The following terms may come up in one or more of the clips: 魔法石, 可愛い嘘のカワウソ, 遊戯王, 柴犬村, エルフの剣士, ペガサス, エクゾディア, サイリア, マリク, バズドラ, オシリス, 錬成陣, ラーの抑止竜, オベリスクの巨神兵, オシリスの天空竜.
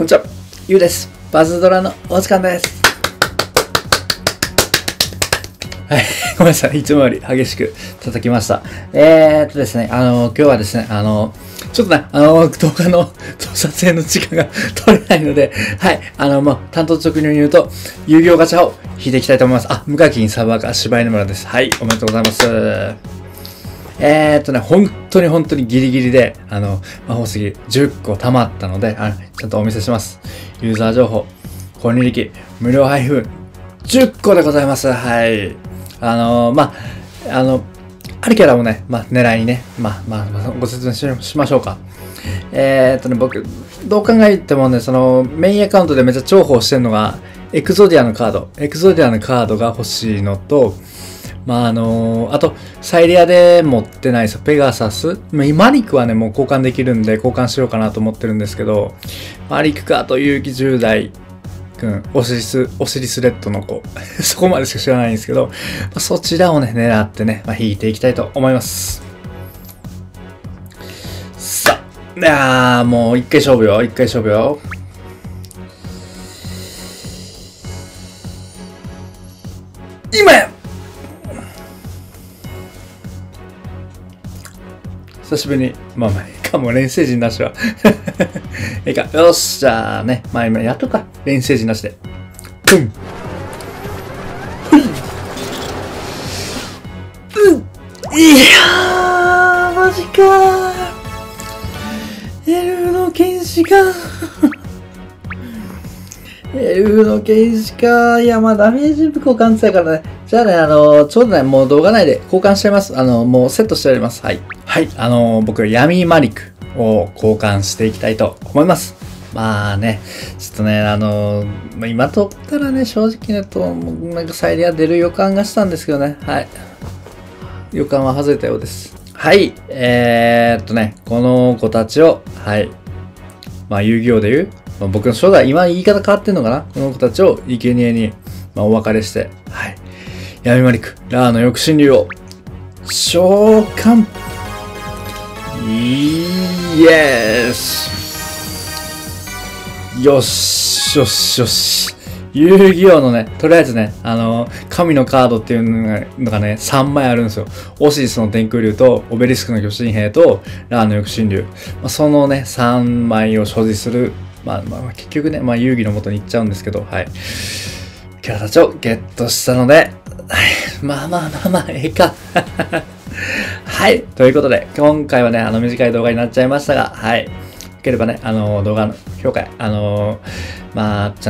こんにちは、ゆうです。バズドラのお時間です。はい、ごめんなさい。いつもより激しく叩きました。ですね、今日はですね、ちょっとね、動画の撮影の時間が取れないので、はい、単刀直入に言うと、遊戯王ガチャを引いていきたいと思います。あ、無課金サーバー化、柴犬村です。はい、おめでとうございます。本当に本当にギリギリで、魔法石10個溜まったので、ちゃんとお見せします。ユーザー情報、購入歴、無料配布、10個でございます。はい。あるキャラもね、狙いにね、ご説明しましょうか。僕、どう考えてもね、メインアカウントでめっちゃ重宝してるのが、エクゾディアのカードが欲しいのと、あと、サイリアで持ってないですよ。ペガサス。マリクはね、もう交換できるんで、交換しようかなと思ってるんですけど、マリクか、あと、勇気10代くん、オシリスレッドの子。そこまでしか知らないんですけど、そちらをね、狙ってね、引いていきたいと思います。さあ、いやー、もう一回勝負よ。今や！久しぶりに、いいかも、錬成陣なしは。いいか、よし、じゃあね、今やっとくか、錬成陣なしで。うん、いやー、マジかー。エルフの剣士かー。エルフの剣士かー。いや、ダメージ交換ってたからね。じゃあね、ちょうどね、もう動画内で交換しちゃいます。もうセットしております。はい。はい。僕、闇マリクを交換していきたいと思います。ちょっとね、今撮ったらね、正直ね、なんかサイリア出る予感がしたんですけどね。はい。予感は外れたようです。はい。ね、この子たちを、はい。遊戯王で言う、僕の初代、今言い方変わってんのかな、この子たちを生贄に、お別れして、はい。闇マリク、ラーの抑止竜を、召喚！イエス！よし、よし、よし。遊戯王のね、とりあえずね、神のカードっていうのがね、3枚あるんですよ。オシリスの天空竜と、オベリスクの巨神兵と、ラーの抑止竜。そのね、3枚を所持する。結局ね、遊戯の元に行っちゃうんですけど、はい。キャラたちをゲットしたので、ええか。はい。ということで、今回はね、短い動画になっちゃいましたが、はい。よければね、動画の評価、チャン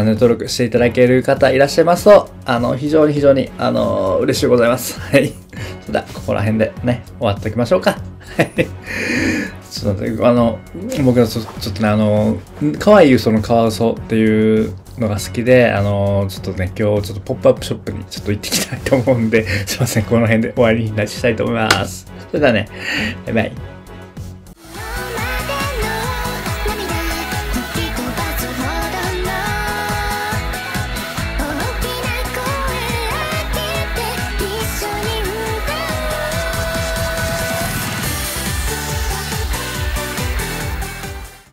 ネル登録していただける方いらっしゃいますと、非常に、嬉しいございます。はい。それでは、ここら辺でね、終わっておきましょうか。はい。ちょっと待って、僕はちょっとね、可愛い嘘のカワウソっていうのが好きで、ちょっとね、今日ちょっとポップアップショップにちょっと行ってきたいと思うんで、すいません、この辺で終わりにしたいと思います。それではね、バイバイ。